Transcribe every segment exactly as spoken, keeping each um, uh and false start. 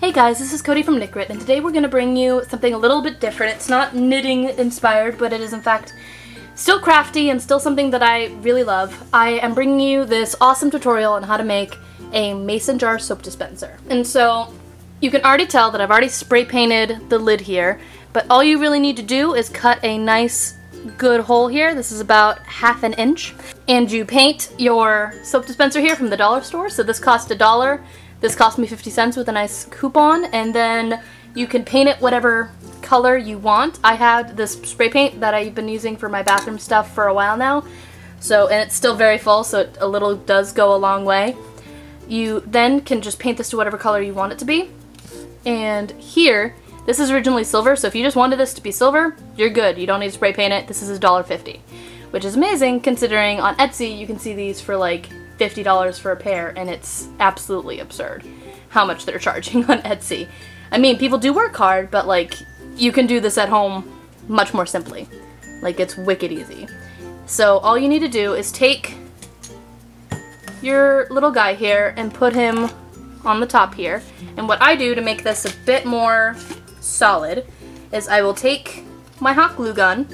Hey guys, this is Cody from Knit Grit, and today we're going to bring you something a little bit different. It's not knitting inspired, but it is in fact still crafty and still something that I really love. I am bringing you this awesome tutorial on how to make a mason jar soap dispenser. And so you can already tell that I've already spray painted the lid here, but all you really need to do is cut a nice good hole here. This is about half an inch. And you paint your soap dispenser here from the dollar store. So this cost a dollar. This cost me fifty cents with a nice coupon, and then you can paint it whatever color you want. I had this spray paint that I've been using for my bathroom stuff for a while now, so and it's still very full, so it, a little does go a long way. You then can just paint this to whatever color you want it to be. And here, this is originally silver, so if you just wanted this to be silver, you're good. You don't need to spray paint it. This is a dollar fifty, which is amazing considering on Etsy you can see these for like fifty dollars for a pair, and it's absolutely absurd how much they're charging on Etsy. I mean, people do work hard, but like, you can do this at home much more simply. Like, it's wicked easy. So all you need to do is take your little guy here and put him on the top here. And what I do to make this a bit more solid is I will take my hot glue gun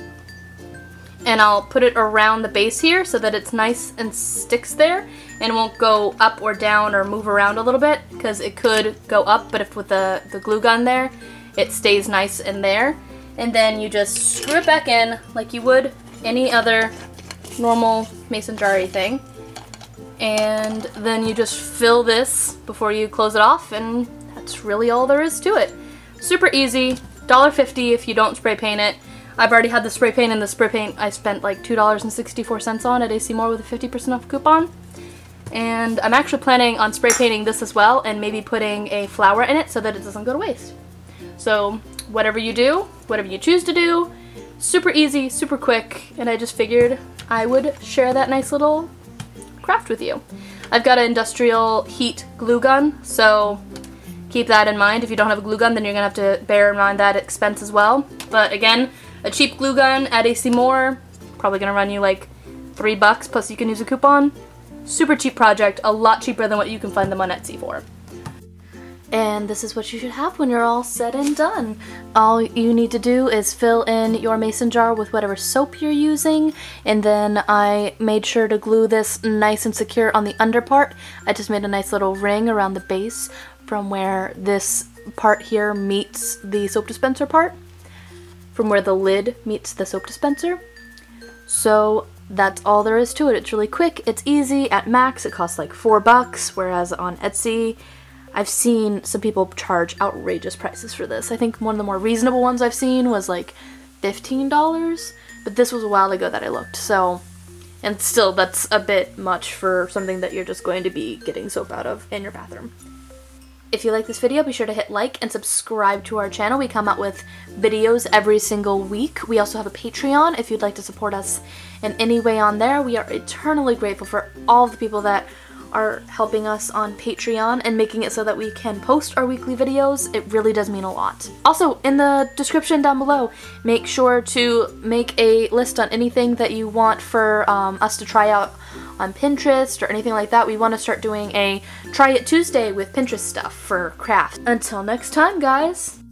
and I'll put it around the base here so that it's nice and sticks there and won't go up or down or move around a little bit, because it could go up, but if with the, the glue gun there, it stays nice in there. And then you just screw it back in like you would any other normal mason jar-y thing. And then you just fill this before you close it off, and that's really all there is to it. Super easy, a dollar fifty if you don't spray paint it. I've already had the spray paint, and the spray paint I spent like two dollars and sixty-four cents on at A C Moore with a fifty percent off coupon. And I'm actually planning on spray painting this as well and maybe putting a flower in it so that it doesn't go to waste. So whatever you do, whatever you choose to do, super easy, super quick, and I just figured I would share that nice little craft with you. I've got an industrial heat glue gun, so keep that in mind. If you don't have a glue gun, then you're going to have to bear in mind that expense as well. But again, a cheap glue gun at A C Moore, probably gonna run you like three bucks, plus you can use a coupon. Super cheap project, a lot cheaper than what you can find them on Etsy for. And this is what you should have when you're all said and done. All you need to do is fill in your mason jar with whatever soap you're using, and then I made sure to glue this nice and secure on the under part. I just made a nice little ring around the base from where this part here meets the soap dispenser part. From where the lid meets the soap dispenser. So that's all there is to it. It's really quick, it's easy. At max, it costs like four bucks, whereas on Etsy, I've seen some people charge outrageous prices for this. I think one of the more reasonable ones I've seen was like fifteen dollars, but this was a while ago that I looked, so, and still that's a bit much for something that you're just going to be getting soap out of in your bathroom. If you like this video, be sure to hit like and subscribe to our channel. We come out with videos every single week. We also have a Patreon if you'd like to support us in any way on there. We are eternally grateful for all the people that are helping us on Patreon and making it so that we can post our weekly videos. It really does mean a lot. Also, in the description down below, make sure to make a list on anything that you want for um, us to try out on Pinterest or anything like that. We want to start doing a Try It Tuesday with Pinterest stuff for craft. Until next time, guys!